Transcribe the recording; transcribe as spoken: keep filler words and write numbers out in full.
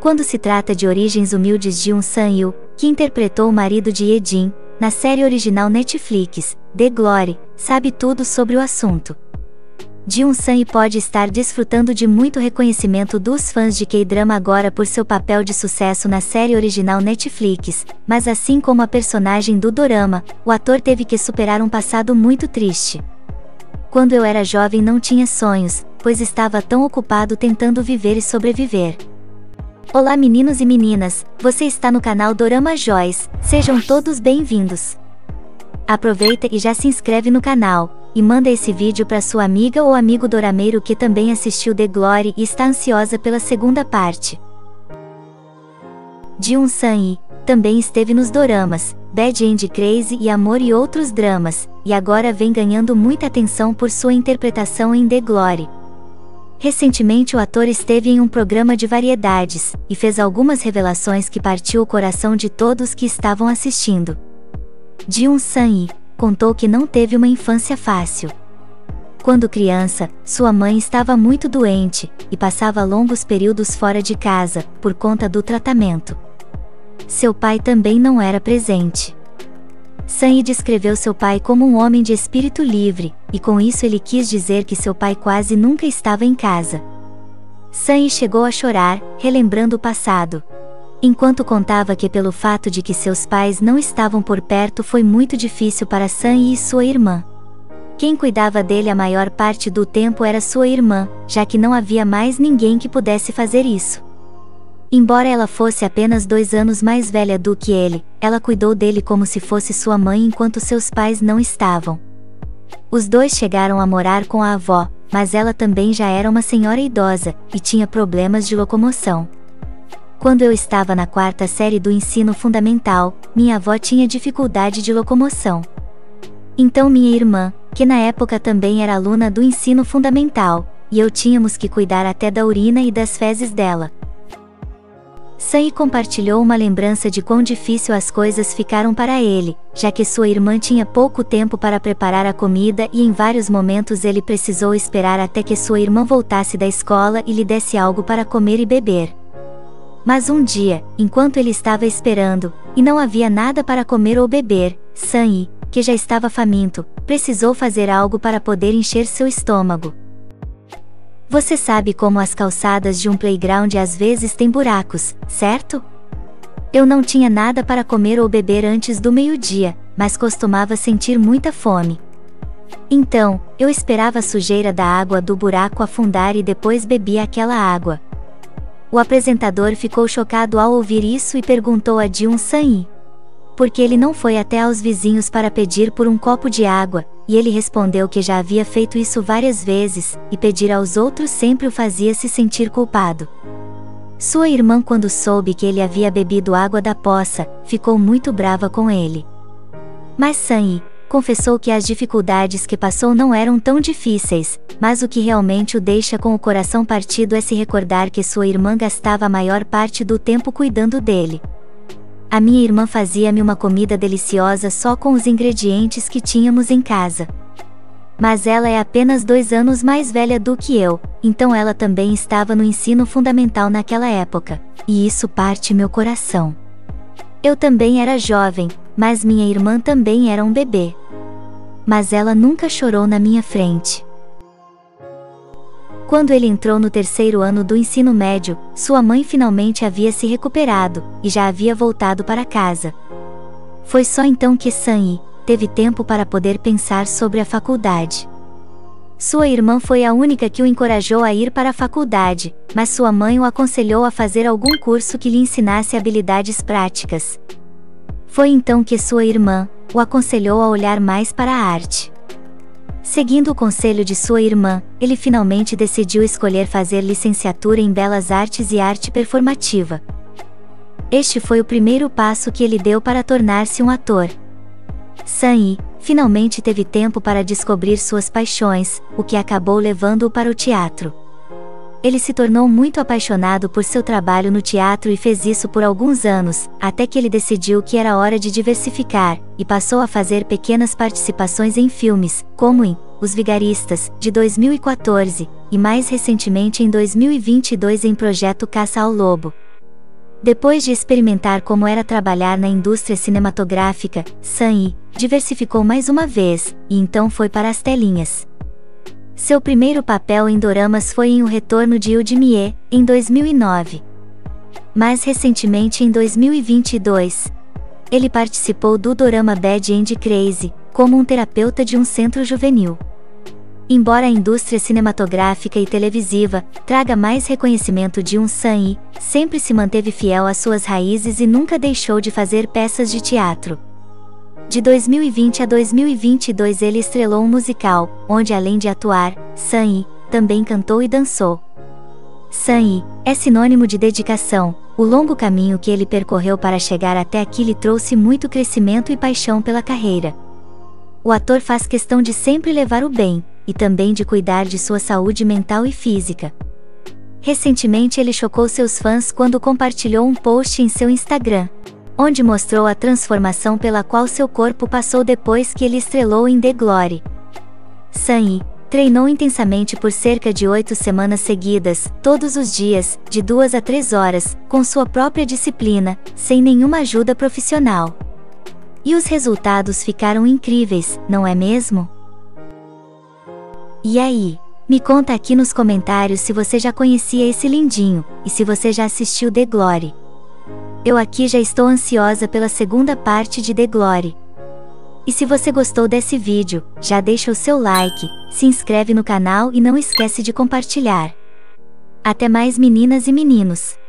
Quando se trata de origens humildes de Jung Sung Il, que interpretou o marido de Yeon Jin, na série original Netflix, The Glory, sabe tudo sobre o assunto. Jung Sung Il pode estar desfrutando de muito reconhecimento dos fãs de K-Drama agora por seu papel de sucesso na série original Netflix, mas assim como a personagem do dorama, o ator teve que superar um passado muito triste. Quando eu era jovem não tinha sonhos, pois estava tão ocupado tentando viver e sobreviver. Olá meninos e meninas, você está no canal Dorama Joys, sejam todos bem-vindos. Aproveita e já se inscreve no canal. E manda esse vídeo para sua amiga ou amigo dorameiro que também assistiu The Glory e está ansiosa pela segunda parte. Jung Sung Il também esteve nos doramas Bad End Crazy e Amor e outros dramas, e agora vem ganhando muita atenção por sua interpretação em The Glory. Recentemente o ator esteve em um programa de variedades, e fez algumas revelações que partiu o coração de todos que estavam assistindo. Jung Sung Il contou que não teve uma infância fácil. Quando criança, sua mãe estava muito doente, e passava longos períodos fora de casa, por conta do tratamento. Seu pai também não era presente. Sung Il descreveu seu pai como um homem de espírito livre, e com isso ele quis dizer que seu pai quase nunca estava em casa. Sung Il chegou a chorar, relembrando o passado. Enquanto contava que pelo fato de que seus pais não estavam por perto foi muito difícil para Sung Il e sua irmã. Quem cuidava dele a maior parte do tempo era sua irmã, já que não havia mais ninguém que pudesse fazer isso. Embora ela fosse apenas dois anos mais velha do que ele, ela cuidou dele como se fosse sua mãe enquanto seus pais não estavam. Os dois chegaram a morar com a avó, mas ela também já era uma senhora idosa, e tinha problemas de locomoção. Quando eu estava na quarta série do ensino fundamental, minha avó tinha dificuldade de locomoção. Então minha irmã, que na época também era aluna do ensino fundamental, e eu tínhamos que cuidar até da urina e das fezes dela. Sung Il compartilhou uma lembrança de quão difícil as coisas ficaram para ele, já que sua irmã tinha pouco tempo para preparar a comida e em vários momentos ele precisou esperar até que sua irmã voltasse da escola e lhe desse algo para comer e beber. Mas um dia, enquanto ele estava esperando, e não havia nada para comer ou beber, Sung Il, que já estava faminto, precisou fazer algo para poder encher seu estômago. Você sabe como as calçadas de um playground às vezes têm buracos, certo? Eu não tinha nada para comer ou beber antes do meio-dia, mas costumava sentir muita fome. Então, eu esperava a sujeira da água do buraco afundar e depois bebia aquela água. O apresentador ficou chocado ao ouvir isso e perguntou a Jung Sung Il por que ele não foi até aos vizinhos para pedir por um copo de água, e ele respondeu que já havia feito isso várias vezes, e pedir aos outros sempre o fazia se sentir culpado. Sua irmã, quando soube que ele havia bebido água da poça, ficou muito brava com ele. Mas Sung Il confessou que as dificuldades que passou não eram tão difíceis, mas o que realmente o deixa com o coração partido é se recordar que sua irmã gastava a maior parte do tempo cuidando dele. A minha irmã fazia-me uma comida deliciosa só com os ingredientes que tínhamos em casa. Mas ela é apenas dois anos mais velha do que eu, então ela também estava no ensino fundamental naquela época, e isso parte meu coração. Eu também era jovem, mas minha irmã também era um bebê. Mas ela nunca chorou na minha frente. Quando ele entrou no terceiro ano do ensino médio, sua mãe finalmente havia se recuperado, e já havia voltado para casa. Foi só então que Sung Il teve tempo para poder pensar sobre a faculdade. Sua irmã foi a única que o encorajou a ir para a faculdade, mas sua mãe o aconselhou a fazer algum curso que lhe ensinasse habilidades práticas. Foi então que sua irmã o aconselhou a olhar mais para a arte. Seguindo o conselho de sua irmã, ele finalmente decidiu escolher fazer licenciatura em Belas Artes e Arte Performativa. Este foi o primeiro passo que ele deu para tornar-se um ator. Sung Il finalmente teve tempo para descobrir suas paixões, o que acabou levando-o para o teatro. Ele se tornou muito apaixonado por seu trabalho no teatro e fez isso por alguns anos, até que ele decidiu que era hora de diversificar, e passou a fazer pequenas participações em filmes, como em Os Vigaristas, de dois mil e quatorze, e mais recentemente em dois mil e vinte e dois em Projeto Caça ao Lobo. Depois de experimentar como era trabalhar na indústria cinematográfica, Sung Il diversificou mais uma vez, e então foi para as telinhas. Seu primeiro papel em doramas foi em O Retorno de Yudimie, em dois mil e nove. Mais recentemente em dois mil e vinte e dois, ele participou do dorama Bad End Crazy, como um terapeuta de um centro juvenil. Embora a indústria cinematográfica e televisiva traga mais reconhecimento de um Sung Il, sempre se manteve fiel às suas raízes e nunca deixou de fazer peças de teatro. De dois mil e vinte a dois mil e vinte e dois ele estrelou um musical, onde além de atuar, Sung Il também cantou e dançou. Sung Il é sinônimo de dedicação. O longo caminho que ele percorreu para chegar até aqui lhe trouxe muito crescimento e paixão pela carreira. O ator faz questão de sempre levar o bem, e também de cuidar de sua saúde mental e física. Recentemente ele chocou seus fãs quando compartilhou um post em seu Instagram, onde mostrou a transformação pela qual seu corpo passou depois que ele estrelou em The Glory. Sung Il treinou intensamente por cerca de oito semanas seguidas, todos os dias, de duas a três horas, com sua própria disciplina, sem nenhuma ajuda profissional. E os resultados ficaram incríveis, não é mesmo? E aí? Me conta aqui nos comentários se você já conhecia esse lindinho, e se você já assistiu The Glory. Eu aqui já estou ansiosa pela segunda parte de The Glory. E se você gostou desse vídeo, já deixa o seu like, se inscreve no canal e não esquece de compartilhar. Até mais, meninas e meninos!